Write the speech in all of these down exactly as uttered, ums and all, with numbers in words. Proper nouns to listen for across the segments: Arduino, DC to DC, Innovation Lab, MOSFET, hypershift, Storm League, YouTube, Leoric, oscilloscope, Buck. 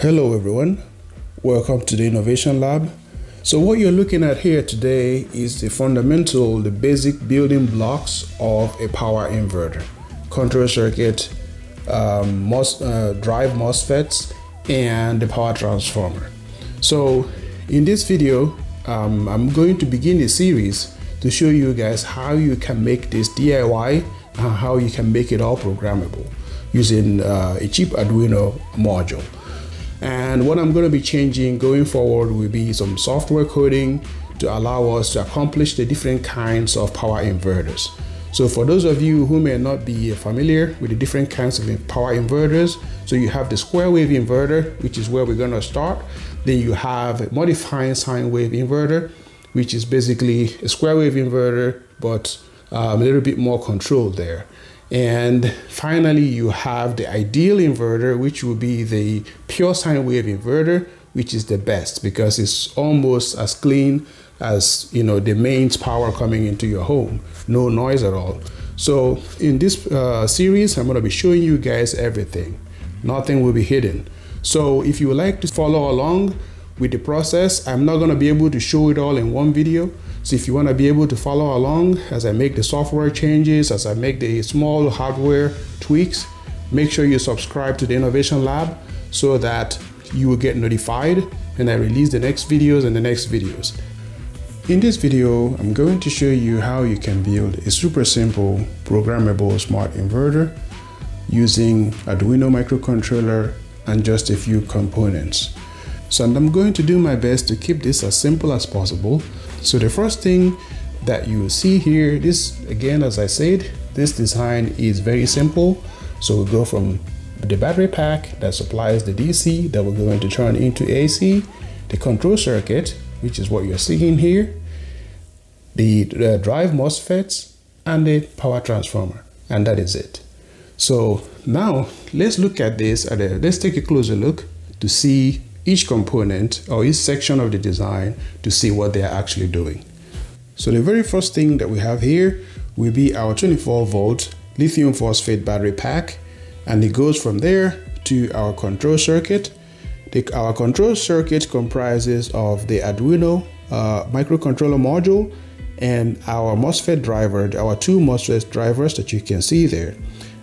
Hello everyone, welcome to the Innovation Lab. So what you're looking at here today is the fundamental, the basic building blocks of a power inverter, control circuit, um, mos uh, drive MOSFETs, and the power transformer. So in this video, um, I'm going to begin a series to show you guys how you can make this D I Y and how you can make it all programmable using uh, a cheap Arduino module. And what I'm going to be changing going forward will be some software coding to allow us to accomplish the different kinds of power inverters. So for those of you who may not be familiar with the different kinds of power inverters, so you have the square wave inverter, which is where we're going to start. Then you have a modifying sine wave inverter, which is basically a square wave inverter, but um, a little bit more control there. And finally, you have the ideal inverter, which will be the pure sine wave inverter, which is the best because it's almost as clean as, you know, the mains power coming into your home, no noise at all. So in this uh, series, I'm going to be showing you guys everything. Nothing will be hidden. So if you would like to follow along with the process, I'm not going to be able to show it all in one video. So if you want to be able to follow along as I make the software changes, as I make the small hardware tweaks, make sure you subscribe to the Innovation Lab so that you will get notified when I release the next videos and the next videos. In this video, I'm going to show you how you can build a super simple programmable smart inverter using Arduino microcontroller and just a few components. So I'm going to do my best to keep this as simple as possible. So the first thing that you see here, this again, as I said, this design is very simple. So we go from the battery pack that supplies the D C that we're going to turn into A C, the control circuit, which is what you're seeing here, the, the drive MOSFETs, and the power transformer, and that is it. So now let's look at this, at a, let's take a closer look to see each component or each section of the design to see what they are actually doing. So the very first thing that we have here will be our twenty-four volt lithium phosphate battery pack, and it goes from there to our control circuit. The, our control circuit comprises of the Arduino uh, microcontroller module and our MOSFET driver, our two MOSFET drivers that you can see there.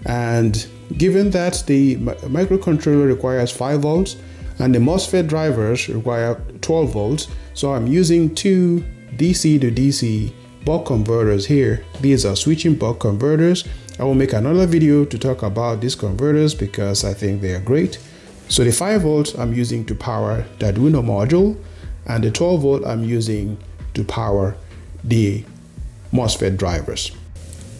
And given that the microcontroller requires five volts, and the MOSFET drivers require twelve volts. So I'm using two D C to D C buck converters here. These are switching buck converters. I will make another video to talk about these converters because I think they are great. So the five volts I'm using to power the Arduino module, and the twelve volt I'm using to power the MOSFET drivers.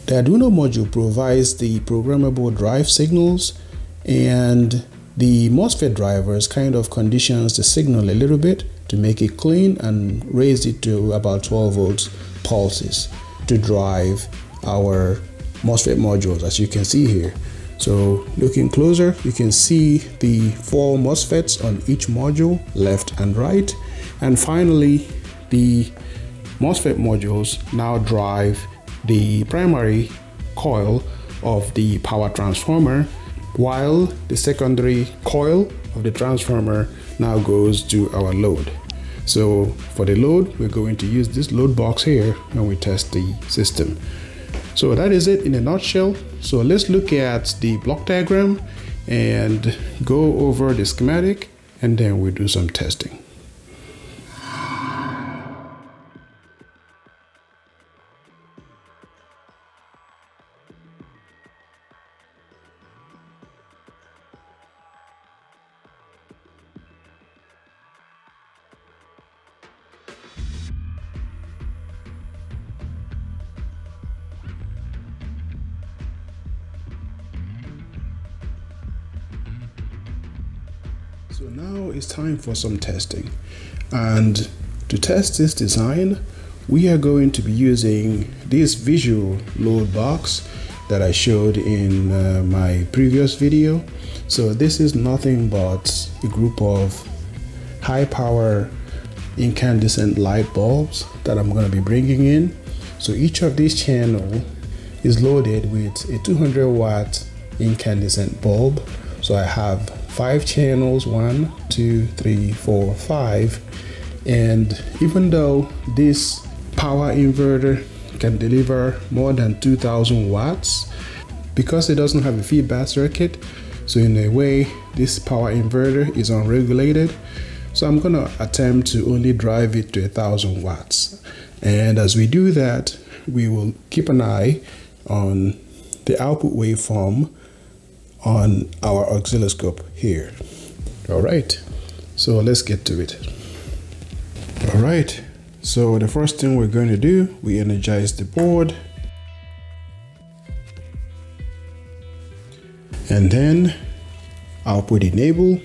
The Arduino module provides the programmable drive signals, and the MOSFET drivers kind of conditions the signal a little bit to make it clean and raise it to about twelve volts pulses to drive our MOSFET modules, as you can see here. So looking closer, you can see the four MOSFETs on each module, left and right. And finally, the MOSFET modules now drive the primary coil of the power transformer, while the secondary coil of the transformer now goes to our load. So for the load, we're going to use this load box here when we test the system. So that is it in a nutshell. So let's look at the block diagram and go over the schematic, and then we'll do some testing. So now it's time for some testing, and to test this design we are going to be using this visual load box that I showed in uh, my previous video. So this is nothing but a group of high power incandescent light bulbs that I'm going to be bringing in. So each of these channel is loaded with a two hundred watt incandescent bulb. So I have five channels, one, two, three, four, five. And even though this power inverter can deliver more than two thousand watts, because it doesn't have a feedback circuit, so in a way, this power inverter is unregulated. So I'm gonna attempt to only drive it to a thousand watts. And as we do that, we will keep an eye on the output waveform on our oscilloscope here. All right, so let's get to it. All right, so the first thing we're going to do, we energize the board. And then output enable.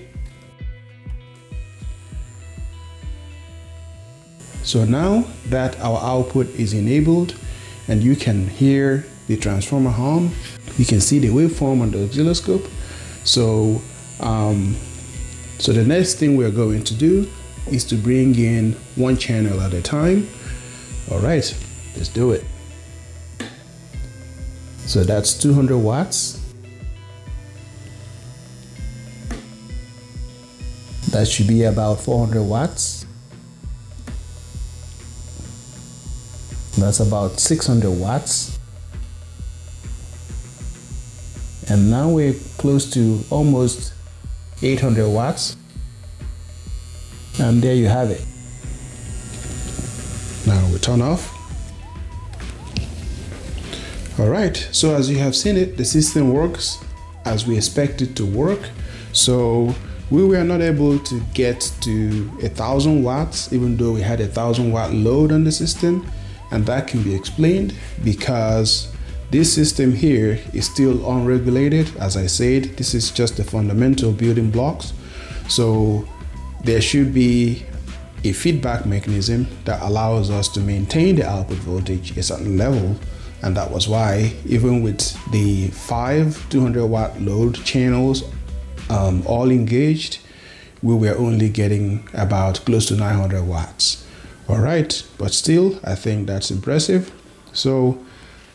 So now that our output is enabled and you can hear the transformer hum, you can see the waveform on the oscilloscope. So, um, so the next thing we're going to do is to bring in one channel at a time. All right, let's do it. So that's two hundred watts. That should be about four hundred watts. That's about six hundred watts. And now we're close to almost eight hundred watts. And there you have it. Now we turn off. All right, so as you have seen it, the system works as we expect it to work. So we were not able to get to a thousand watts, even though we had a thousand watt load on the system. And that can be explained because this system here is still unregulated. As I said, this is just the fundamental building blocks. So there should be a feedback mechanism that allows us to maintain the output voltage a certain level. And that was why, even with the five two hundred watt load channels um, all engaged, we were only getting about close to nine hundred watts. All right, but still, I think that's impressive. So,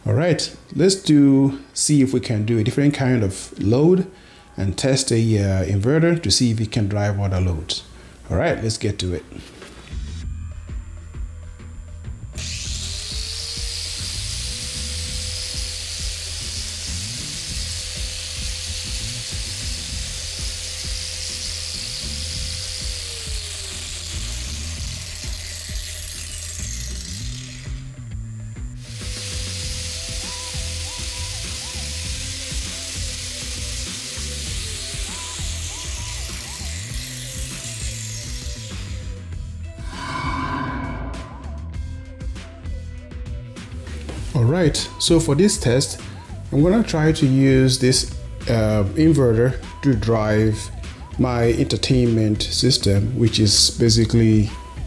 all right, let's do, see if we can do a different kind of load and test a uh, inverter to see if it can drive other loads. All right, let's get to it. Alright, so for this test, I'm gonna try to use this uh, inverter to drive my entertainment system, which is basically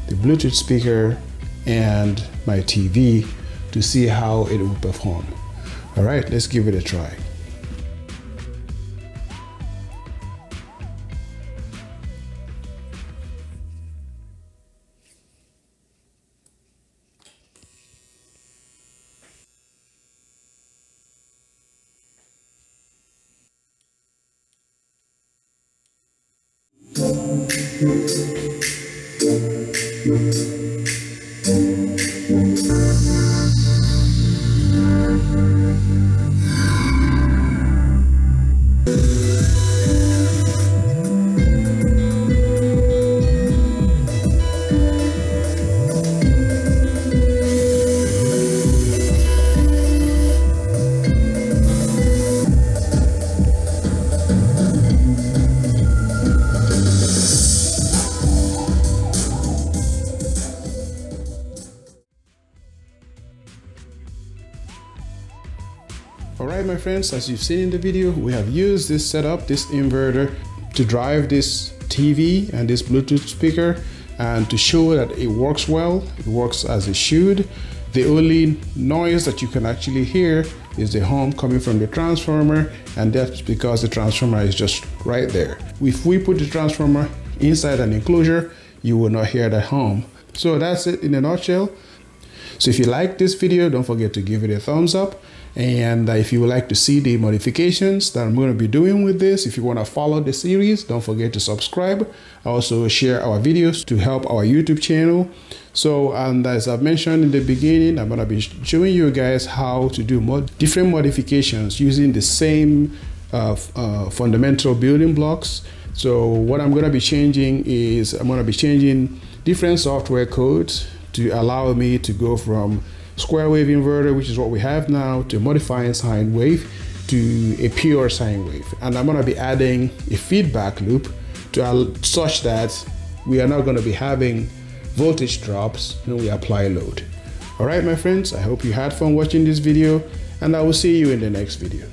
the Bluetooth speaker and my T V, to see how it will perform. Alright, let's give it a try. Alright my friends, as you've seen in the video, we have used this setup, this inverter, to drive this T V and this Bluetooth speaker and to show that it works well, it works as it should. The only noise that you can actually hear is the hum coming from the transformer, and that's because the transformer is just right there. If we put the transformer inside an enclosure, you will not hear that hum. So that's it in a nutshell. So if you like this video, don't forget to give it a thumbs up. And uh, if you would like to see the modifications that I'm going to be doing with this, if you want to follow the series, don't forget to subscribe. Also share our videos to help our YouTube channel. So, and as I've mentioned in the beginning, I'm going to be showing you guys how to do more different modifications using the same uh, uh, fundamental building blocks. So what I'm going to be changing is I'm going to be changing different software codes to allow me to go from square wave inverter, which is what we have now, to modifying sine wave to a pure sine wave. And I'm going to be adding a feedback loop to such that we are not going to be having voltage drops when we apply load. All right, my friends, I hope you had fun watching this video, and I will see you in the next video.